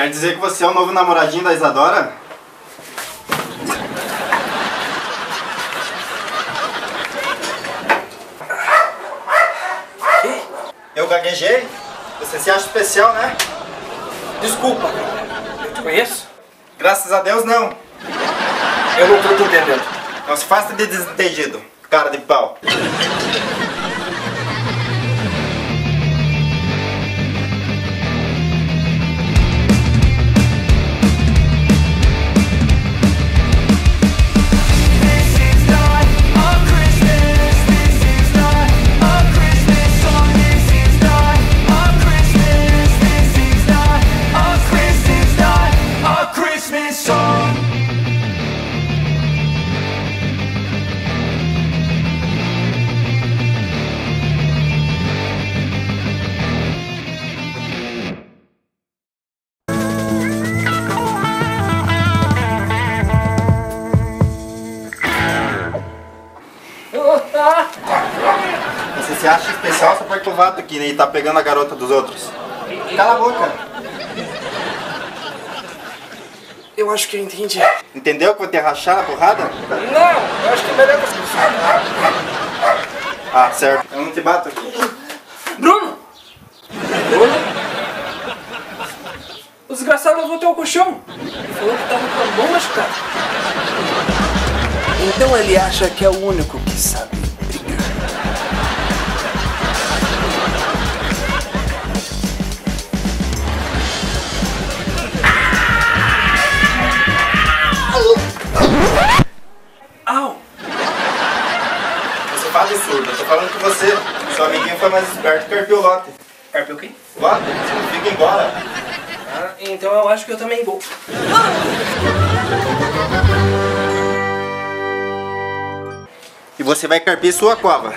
Quer dizer que você é o novo namoradinho da Isadora? Que? Eu gaguejei? Você se acha especial, né? Desculpa, eu te conheço? Graças a Deus, não. Eu não tô te entendendo. Não se faça de desentendido, cara de pau. Você se acha especial só porque tu vato aqui, né? E tá pegando a garota dos outros. Cala a boca. Eu acho que eu entendi. Entendeu que eu vou te rachar na porrada? Não, eu acho que é melhor você me... Ah, certo. Eu não te bato aqui. Bruno! Bruno? O desgraçado levou teu colchão. Ele falou que tava com a bomba, cara. Então ele acha que é o único que sabe. Fala surda, tô falando que você, seu amiguinho foi mais esperto que carpiu o lote. Carpiu quem? Lote, significa embora. Ah, então eu acho que eu também vou. E você vai carpir sua cova.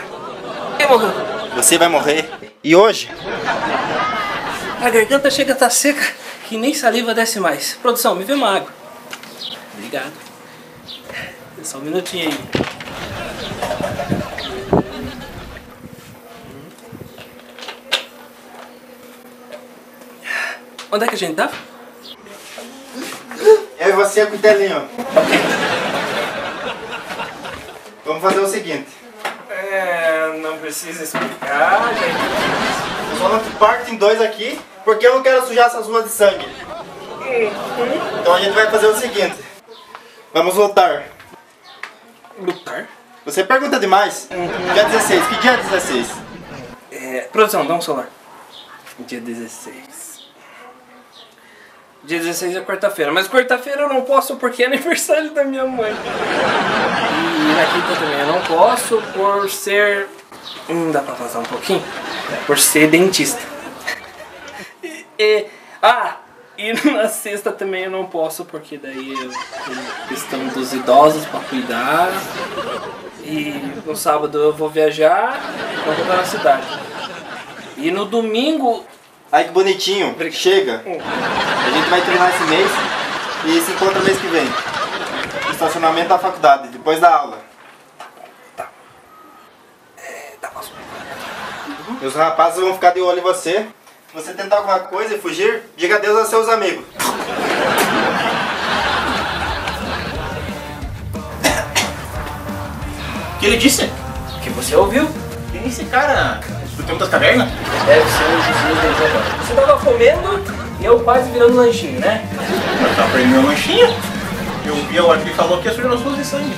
Quem morreu? Você vai morrer. E hoje? A garganta chega a estar seca que nem saliva desce mais. Produção, me vê uma água. Obrigado. É só um minutinho aí. Onde é que a gente tá? Eu e você com o telinho. Vamos fazer o seguinte. É, não precisa explicar, gente. Eu só não te parto em dois aqui, porque eu não quero sujar essas ruas de sangue. Então a gente vai fazer o seguinte. Vamos lutar. Lutar? Você pergunta demais. Dia 16, que dia é 16? É, produção, dá um celular. Dia 16. Dia 16 é quarta-feira, mas quarta-feira eu não posso porque é aniversário da minha mãe. E na quinta também eu não posso por ser... dá pra passar um pouquinho? Por ser dentista. E na sexta também eu não posso porque daí eu tenho questão dos idosos pra cuidar. E no sábado eu vou viajar, vou voltar na cidade. E no domingo... Ai que bonitinho, chega. A gente vai treinar esse mês e se encontra mês que vem. Estacionamento da faculdade, depois da aula. Tá. Tá próximo. E os rapazes vão ficar de olho em você. Se você tentar alguma coisa e fugir, diga adeus a seus amigos. O que ele disse? O que você ouviu? Quem é esse cara? Do tempo das cavernas? Deve ser o Jesus deles agora. Você tava comendo e eu quase virando lanchinho, né? Mas tá aprendendo um lanchinho? Eu vi a hora que ele falou que ia sujar nas ruas de sangue.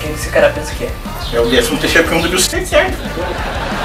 Quem esse cara pensa que é? É o BFM Teixeira, porque eu não devia ser certo.